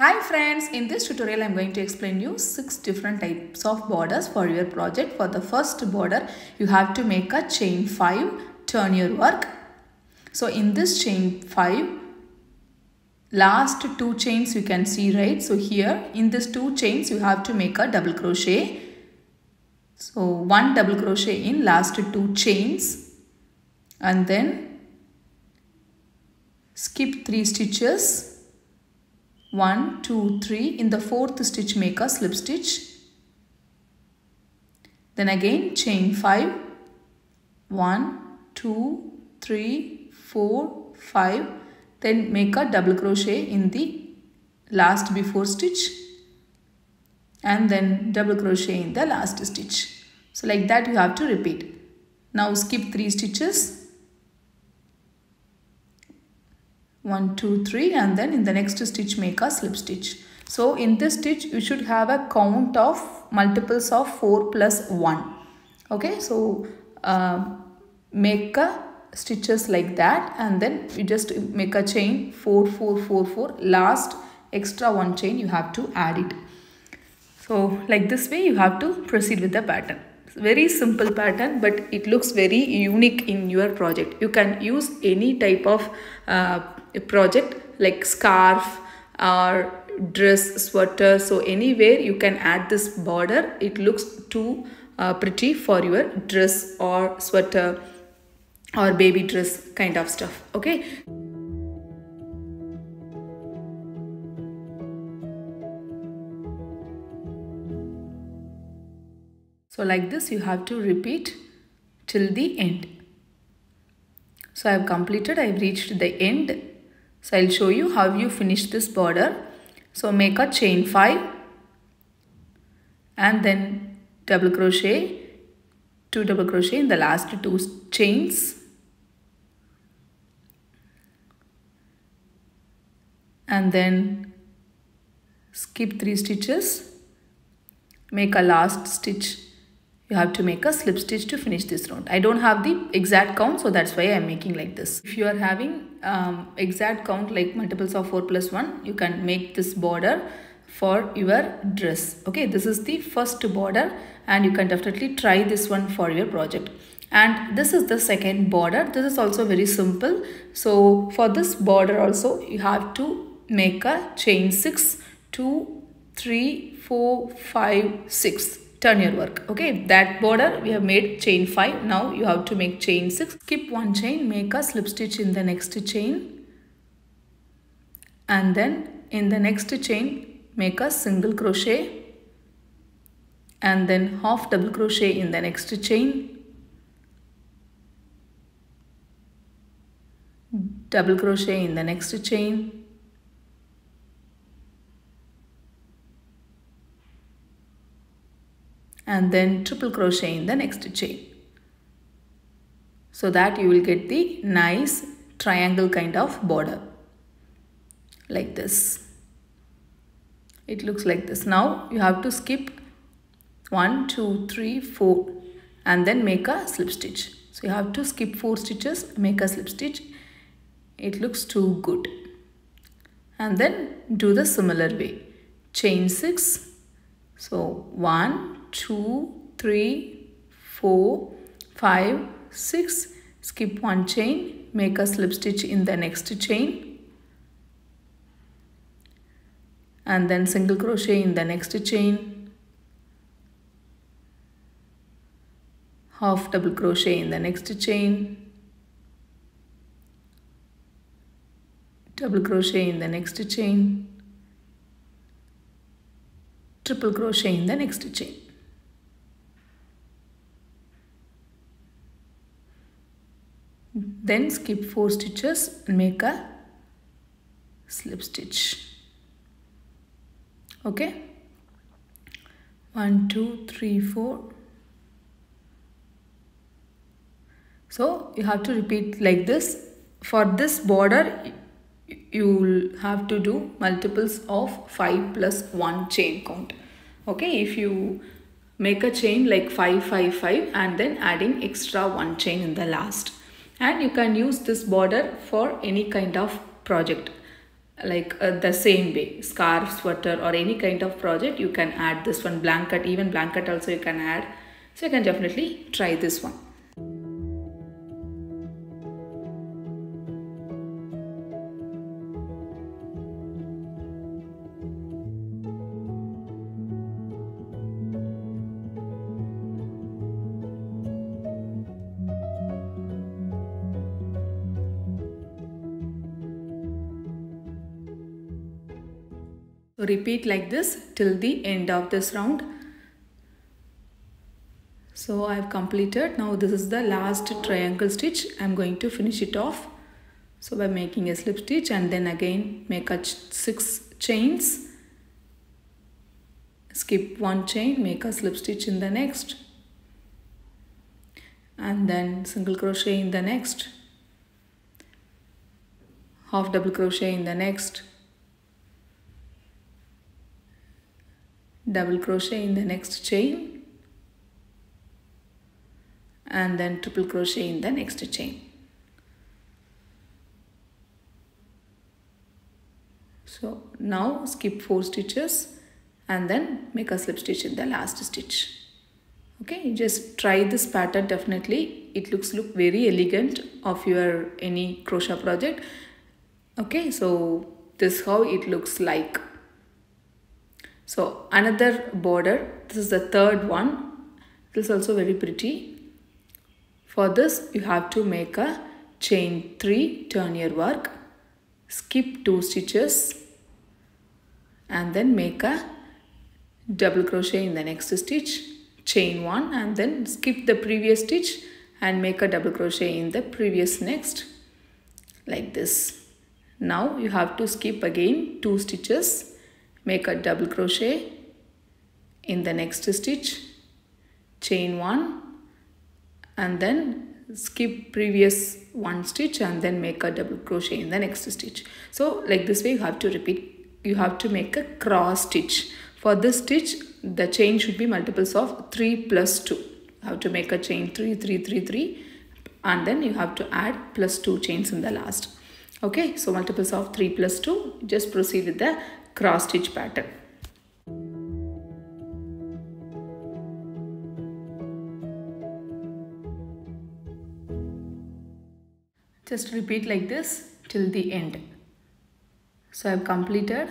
Hi friends, in this tutorial I am going to explain you 6 different types of borders for your project. For the first border, you have to make a chain 5, turn your work. So in this chain 5, last 2 chains you can see, right? So here in this 2 chains you have to make a double crochet. So 1 double crochet in last 2 chains and then skip 3 stitches. 1, 2, 3, in the 4th stitch make a slip stitch, then again chain 5, 1, 2, 3, 4, 5, then make a double crochet in the last before stitch and then double crochet in the last stitch. So like that you have to repeat. Now skip 3 stitches. 1, 2, 3 and then in the next stitch make a slip stitch. So in this stitch you should have a count of multiples of 4 plus 1. Okay, so make stitches like that and then you just make a chain 4, 4, 4, 4. Last extra 1 chain you have to add it. So like this way you have to proceed with the pattern. Very simple pattern, but it looks very unique in your project. You can use any type of project like scarf or dress, sweater. So anywhere you can add this border. It looks too pretty for your dress or sweater or baby dress kind of stuff. Okay. So like this you have to repeat till the end. So I have completed, I have reached the end. So I will show you how you finish this border. So make a chain 5 and then double crochet, 2 double crochet in the last 2 chains and then skip 3 stitches, make a last stitch. You have to make a slip stitch to finish this round. I don't have the exact count, so that's why I am making like this. If you are having exact count like multiples of 4 plus 1, you can make this border for your dress. Okay, this is the first border and you can definitely try this one for your project. And this is the second border. This is also very simple. So for this border also, you have to make a chain 6, 2, 3, 4, 5, 6. Turn your work. Okay, that border we have made chain 5. Now you have to make chain 6. Skip 1 chain, make a slip stitch in the next chain and then in the next chain make a single crochet and then half double crochet in the next chain, double crochet in the next chain, and then triple crochet in the next chain, so that you will get the nice triangle kind of border like this. It looks like this. Now you have to skip 1, 2, 3, 4 and then make a slip stitch. So you have to skip 4 stitches, make a slip stitch. It looks too good. And then do the similar way. Chain 6. So 1, 2, 3, 4, 5, 6, skip 1 chain, make a slip stitch in the next chain and then single crochet in the next chain, half double crochet in the next chain, double crochet in the next chain, triple crochet in the next chain. Then skip 4 stitches and make a slip stitch. Okay. 1, 2, 3, 4. So you have to repeat like this. For this border, you'll have to do multiples of 5 plus 1 chain count. Okay, if you make a chain like 5, 5, 5 and then adding extra 1 chain in the last. And you can use this border for any kind of project. like the same way, scarf, sweater, or any kind of project, you can add this one. Blanket, even blanket also you can add. So you can definitely try this one. So repeat like this till the end of this round. So I have completed. Now this is the last triangle stitch. I am going to finish it off. So by making a slip stitch and then again make a 6 chains. Skip one chain, make a slip stitch in the next. And then single crochet in the next. Half double crochet in the next. Double crochet in the next chain, and then triple crochet in the next chain. So now skip 4 stitches and then make a slip stitch in the last stitch. Okay, just try this pattern. Definitely it looks very elegant of your any crochet project. Okay, so this is how it looks like. So another border, this is the third one. This is also very pretty. For this you have to make a chain 3, turn your work, skip 2 stitches and then make a double crochet in the next stitch, chain 1 and then skip the previous stitch and make a double crochet in the previous next, like this. Now you have to skip again 2 stitches. Make a double crochet in the next stitch, chain 1 and then skip previous 1 stitch and then make a double crochet in the next stitch. So like this way you have to repeat, you have to make a cross stitch. For this stitch the chain should be multiples of 3 plus 2. You have to make a chain 3, 3, 3, 3 and then you have to add plus 2 chains in the last. Okay, so multiples of 3 plus 2, just proceed with the cross stitch pattern. Just repeat like this till the end. So I have completed.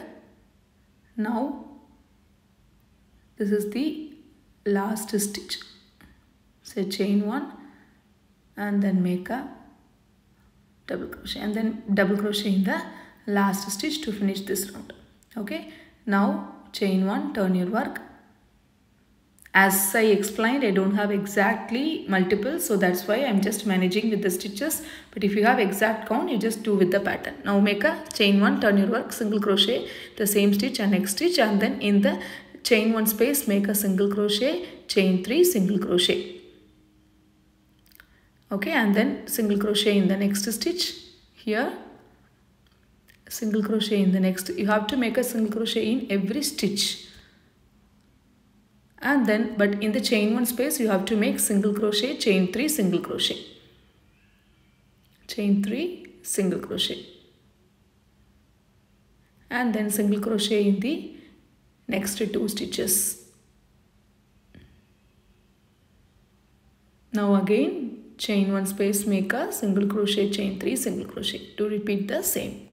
Now this is the last stitch. So chain 1 and then make a double crochet and then double crochet in the last stitch to finish this round. Okay, now chain 1, turn your work. As I explained, I don't have exactly multiples, so that's why I'm just managing with the stitches. But if you have exact count, you just do with the pattern. Now make a chain 1, turn your work, single crochet, the same stitch and next stitch, and then in the chain 1 space make a single crochet, chain 3, single crochet. Okay, and then single crochet in the next stitch here. Single crochet in the next. You have to make a single crochet in every stitch and then but in the chain 1 space you have to make single crochet, chain 3, single crochet, chain 3, single crochet and then single crochet in the next 2 stitches. Now again chain 1 space make a single crochet, chain 3, single crochet to repeat the same.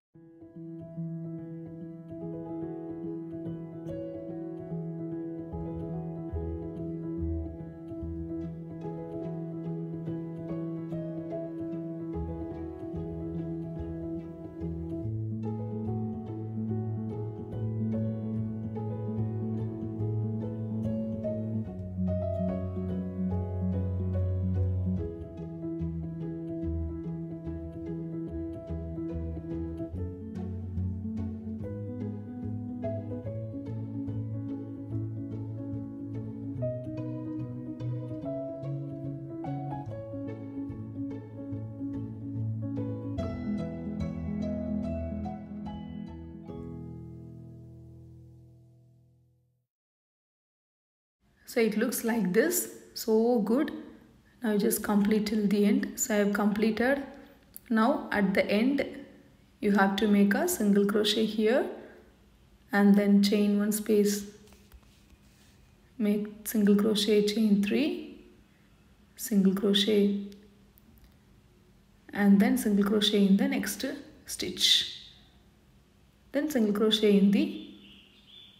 So it looks like this, so good. Now you just complete till the end. So I have completed. Now at the end you have to make a single crochet here and then chain one space, make single crochet, chain 3, single crochet, and then single crochet in the next stitch, then single crochet in the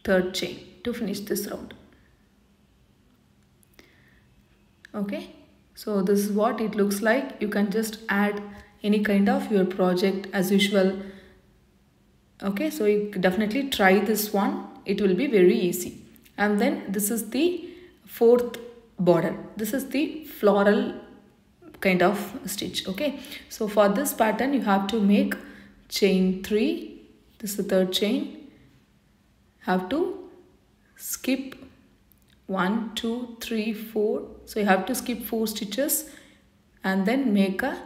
third chain to finish this round. Okay, so this is what it looks like. You can just add any kind of your project as usual. Okay, so you definitely try this one, it will be very easy. And then this is the fourth border, this is the floral kind of stitch. Okay, so for this pattern you have to make chain 3, this is the third chain, have to skip 1, 2, 3, 4, so you have to skip 4 stitches and then make a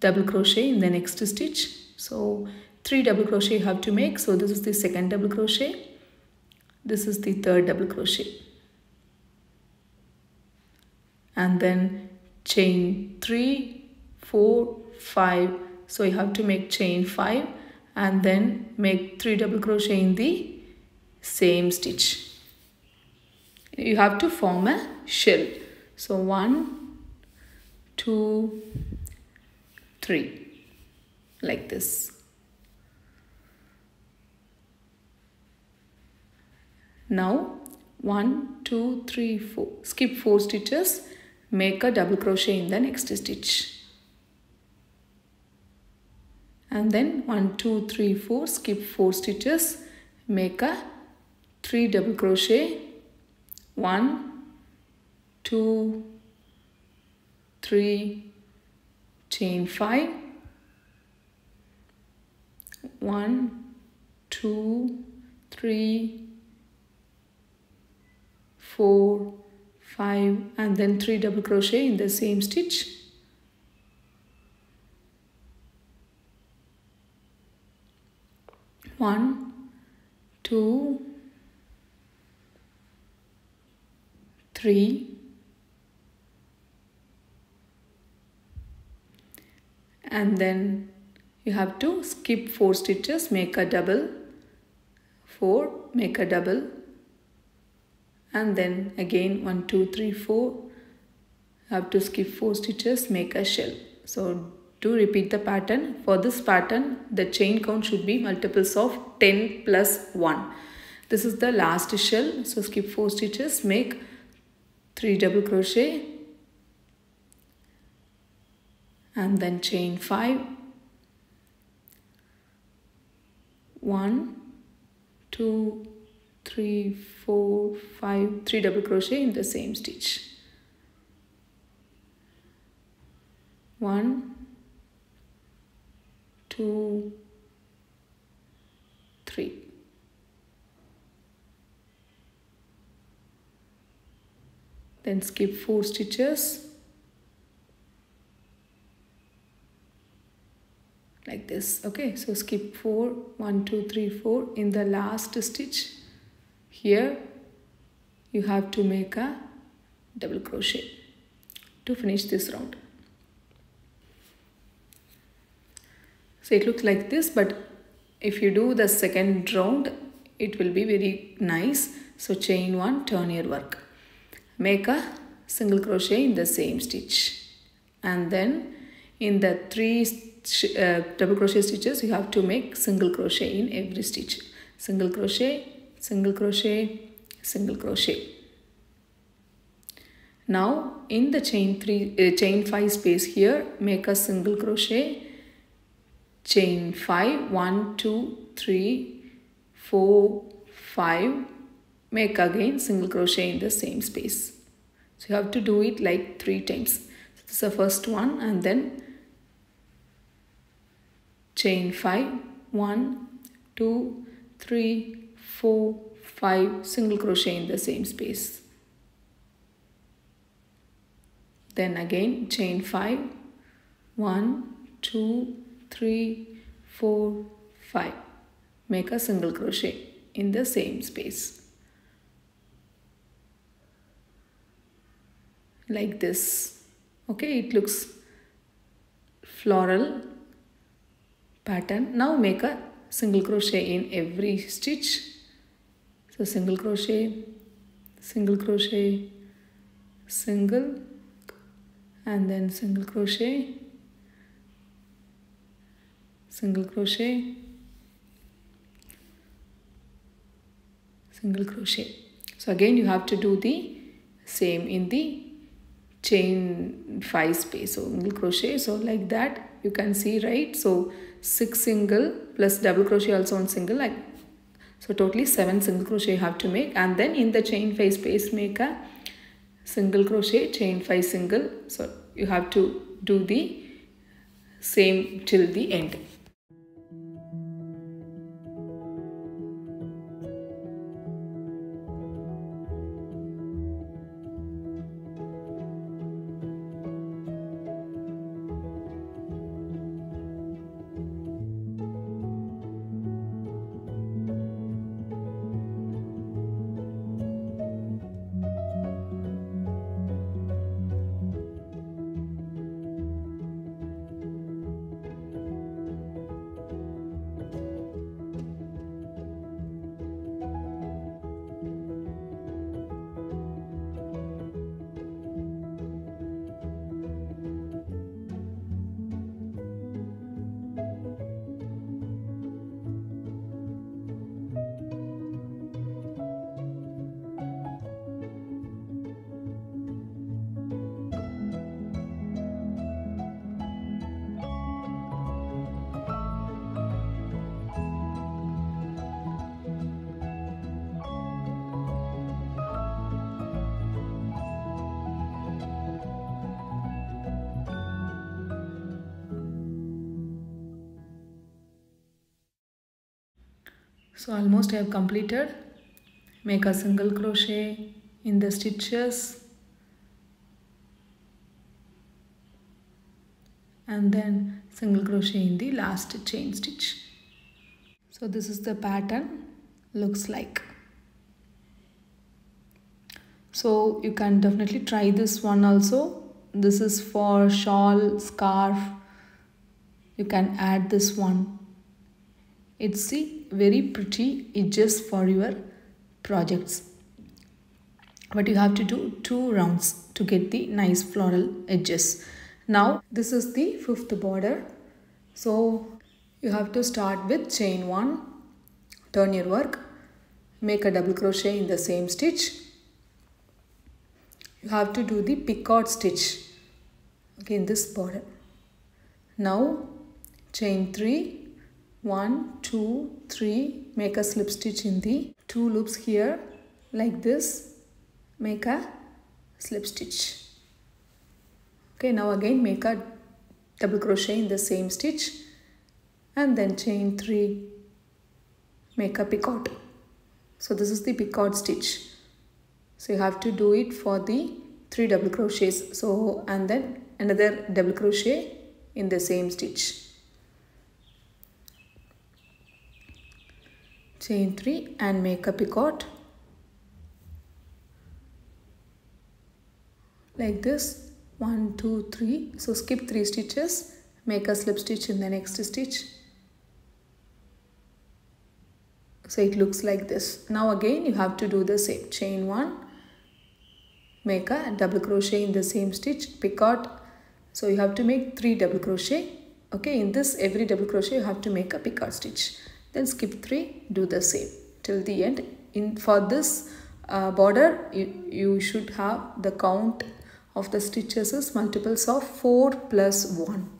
double crochet in the next stitch. So 3 double crochet you have to make. So this is the second double crochet, this is the third double crochet, and then chain 3, 4, 5, so you have to make chain 5 and then make 3 double crochet in the same stitch. You have to form a shell. So 1, 2, 3 like this, now 1, 2, 3, 4, skip 4 stitches, make a double crochet in the next stitch, and then 1, 2, 3, 4, skip 4 stitches, make a 3 double crochet, 1, 2, 3, chain 5, 1, 2, 3, 4, 5, and then 3 double crochet in the same stitch, one, 2, 3, and then you have to skip 4 stitches, make a double, 4, make a double, and then again 1, 2, 3, 4, have to skip 4 stitches, make a shell. So to repeat the pattern. For this pattern the chain count should be multiples of 10 plus 1. This is the last shell, so skip 4 stitches, make 3 double crochet and then chain 5, 1, 2, 3, 4, 5, 3 double crochet in the same stitch, 1, 2, 3, then skip 4 stitches like this. Okay, so skip 4, 1, 2, 3, 4, in the last stitch here you have to make a double crochet to finish this round. So it looks like this, but if you do the second round it will be very nice. So chain 1, turn your work, make a single crochet in the same stitch, and then in the 3 double crochet stitches you have to make single crochet in every stitch, single crochet, single crochet, single crochet. Now in the chain 5 space here make a single crochet, chain 5, 1, 2, 3, 4, 5, make again single crochet in the same space. So you have to do it like 3 times. So this is the first one, and then chain 5, 1, 2, 3, 4, 5, single crochet in the same space, then again chain 5, 1, 2, 3, 4, 5, make a single crochet in the same space like this. Okay, it looks floral pattern. Now make a single crochet in every stitch. So single crochet, single crochet, single, and then single crochet, single crochet, single crochet. So again you have to do the same in the chain 5 space. So single crochet, so like that you can see, right? So 6 single plus double crochet also on single, like so totally 7 single crochet you have to make, and then in the chain 5 space make a single crochet, chain 5 single. So you have to do the same till the end. So almost I have completed. Make a single crochet in the stitches and then single crochet in the last chain stitch. So this is the pattern looks like. So you can definitely try this one also. This is for shawl, scarf. You can add this one. It's the very pretty edges for your projects. But you have to do 2 rounds to get the nice floral edges. Now this is the 5th border. So you have to start with chain 1. Turn your work. Make a double crochet in the same stitch. You have to do the picot stitch, okay, in this border. Now chain 3. 1, 2, 3, make a slip stitch in the 2 loops here, like this, make a slip stitch. Okay, now again make a double crochet in the same stitch and then chain 3, make a picot. So this is the picot stitch. So you have to do it for the 3 double crochets. So and then another double crochet in the same stitch. Chain 3 and make a picot like this, 1, 2, 3. So skip 3 stitches, make a slip stitch in the next stitch. So it looks like this. Now again you have to do the same. Chain 1, make a double crochet in the same stitch, picot. So you have to make 3 double crochet. Okay, in this every double crochet you have to make a picot stitch. Then skip 3, do the same till the end. For this border, you should have the count of the stitches is multiples of 4 plus 1.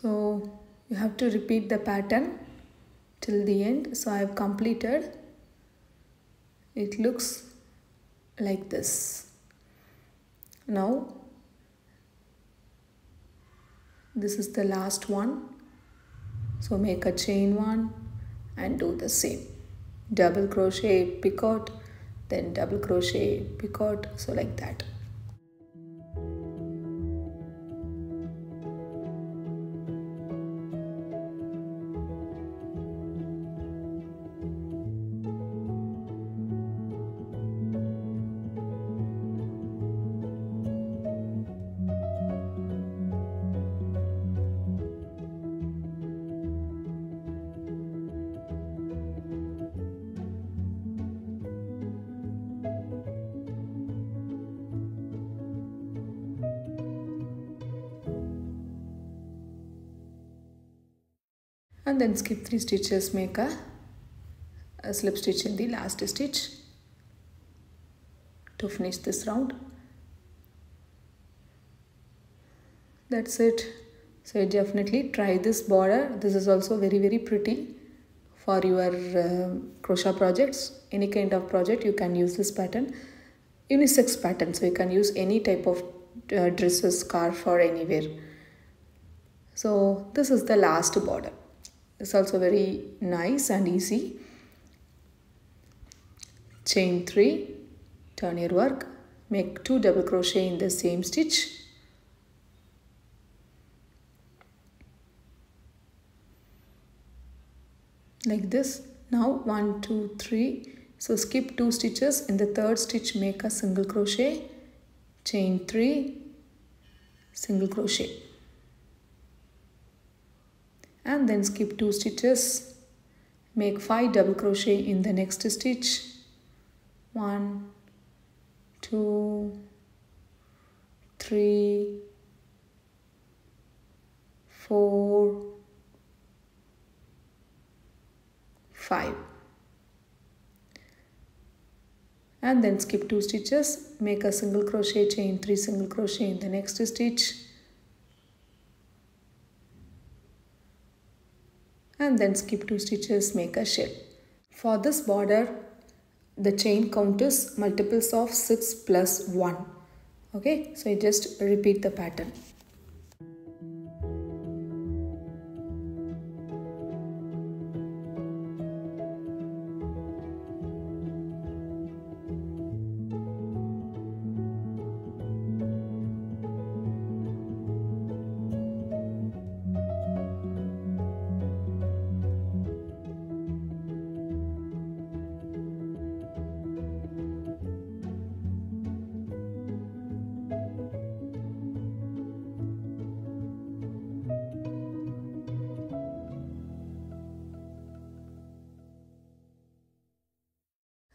So you have to repeat the pattern till the end. So I have completed. It looks like this. Now this is the last one. So make a chain one and do the same. Double crochet, picot, then double crochet, picot, so like that. And then skip 3 stitches, make a slip stitch in the last stitch to finish this round. That's it. So definitely try this border. This is also very, very pretty for your crochet projects. Any kind of project you can use this pattern. Unisex pattern, so you can use any type of dresses, scarf, or anywhere. So this is the last border. It's also very nice and easy. Chain 3, turn your work, make 2 double crochet in the same stitch. Like this. Now 1, 2, 3. So skip 2 stitches. In the third stitch, make a single crochet. Chain 3, single crochet. And then skip 2 stitches, make 5 double crochet in the next stitch. 1, 2, 3, 4, 5. And then skip 2 stitches, make a single crochet, chain 3 single crochet in the next stitch. And then skip 2 stitches, make a shell. For this border, the chain count is multiples of 6 plus 1. Okay, so you just repeat the pattern.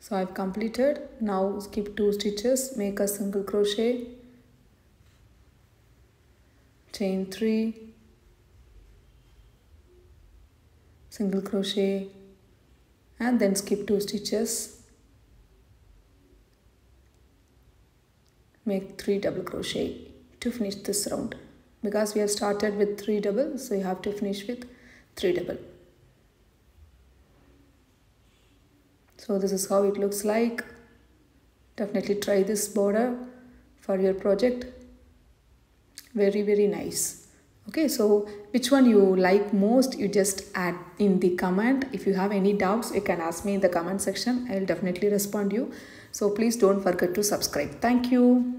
So I've completed. Now skip 2 stitches, make a single crochet, chain 3, single crochet, and then skip 2 stitches, make 3 double crochet to finish this round. Because we have started with 3 double, so you have to finish with 3 double. So this is how it looks like. Definitely try this border for your project. Very, very nice. Okay, so which one you like most, you just add in the comment. If you have any doubts, you can ask me in the comment section. I will definitely respond you. So please don't forget to subscribe. Thank you.